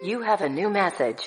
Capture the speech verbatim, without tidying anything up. You have a new message.